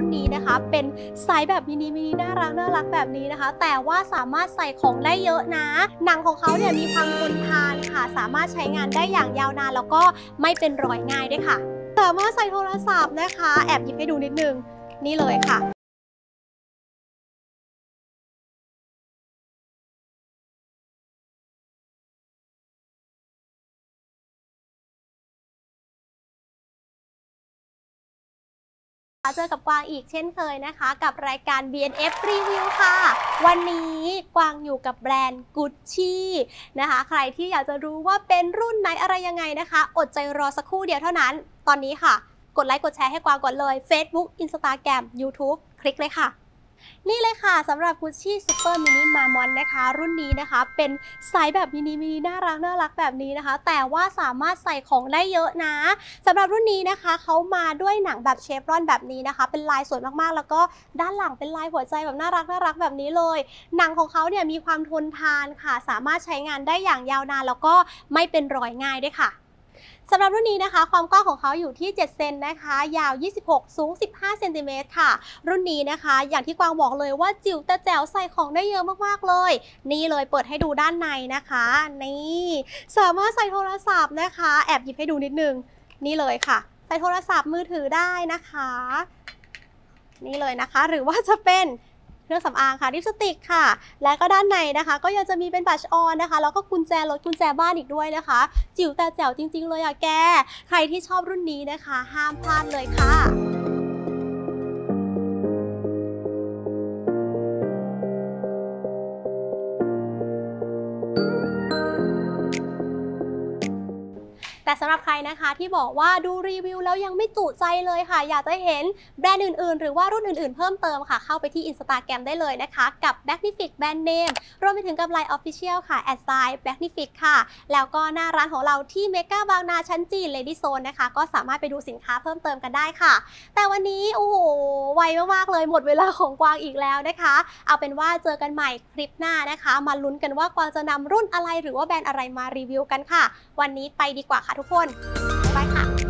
รุ่นนี้นะคะเป็นไซส์แบบมินิน่ารักแบบนี้นะคะแต่ว่าสามารถใส่ของได้เยอะนะหนังของเขาเนี่ยมีความทนทานค่ะสามารถใช้งานได้อย่างยาวนานแล้วก็ไม่เป็นรอยง่ายด้วยค่ะสามารถใส่โทรศัพท์นะคะแอบหยิบให้ดูนิดนึงนี่เลยค่ะเจอกับกวางอีกเช่นเคยนะคะกับรายการ BNF Review ค่ะวันนี้กวางอยู่กับแบรนด์ Gucci นะคะใครที่อยากจะรู้ว่าเป็นรุ่นไหนอะไรยังไงนะคะอดใจรอสักครู่เดียวเท่านั้นตอนนี้ค่ะกดไลค์กดแชร์ให้กวางก่อนเลย Facebook Instagram YouTube คลิกเลยค่ะนี่เลยค่ะสำหรับ Gucci Super Mini Marmon นะคะรุ่นนี้นะคะเป็นไซส์แบบมินิน่ารักแบบนี้นะคะแต่ว่าสามารถใส่ของได้เยอะนะสำหรับรุ่นนี้นะคะเขามาด้วยหนังแบบเชฟรอนแบบนี้นะคะเป็นลายสวยมากๆแล้วก็ด้านหลังเป็นลายหัวใจแบบน่ารักแบบนี้เลยหนังของเขาเนี่ยมีความทนทานค่ะสามารถใช้งานได้อย่างยาวนานแล้วก็ไม่เป็นรอยง่ายด้วยค่ะสำหรับรุ่นนี้นะคะความกว้างของเขาอยู่ที่7 เซนนะคะยาว26สูง15 เซนติเมตรค่ะรุ่นนี้นะคะอย่างที่กวางบอกเลยว่าจิ๋วแต่แจ๋วใส่ของได้เยอะมากๆเลยนี่เลยเปิดให้ดูด้านในนะคะนี่สามารถใส่โทรศัพท์นะคะแอบหยิบให้ดูนิดนึงนี่เลยค่ะใส่โทรศัพท์มือถือได้นะคะนี่เลยนะคะหรือว่าจะเป็นเครื่องสำอางค่ะลิปสติกค่ะและก็ด้านในนะคะก็ยังจะมีเป็นบัชออนนะคะแล้วก็กุญแจรถกุญแจบ้านอีกด้วยนะคะจิ๋วแต่แจ๋วจริงๆเลยอะแกใครที่ชอบรุ่นนี้นะคะห้ามพลาดเลยค่ะแต่สำหรับใครนะคะที่บอกว่าดูรีวิวแล้วยังไม่จุใจเลยค่ะอยากจะเห็นแบรนด์อื่นๆหรือว่ารุ่นอื่นๆเพิ่มเติมค่ะเข้าไปที่ Instagram ได้เลยนะคะกับ BNF Brand Name รวมไปถึงกับ Line Official ค่ะ @BNF ค่ะแล้วก็หน้าร้านของเราที่เมกาบางนาชั้นจีน Lady Zone นะคะก็สามารถไปดูสินค้าเพิ่มเติมกันได้ค่ะแต่วันนี้โอ้โหไวมากๆเลยหมดเวลาของกวางอีกแล้วนะคะเอาเป็นว่าเจอกันใหม่คลิปหน้านะคะมาลุ้นกันว่ากวางจะนำรุ่นอะไรหรือว่าแบรนด์อะไรมารีวิวกันค่ะวันนี้ไปดีกว่าค่ะทุกคน บ๊ายบายค่ะ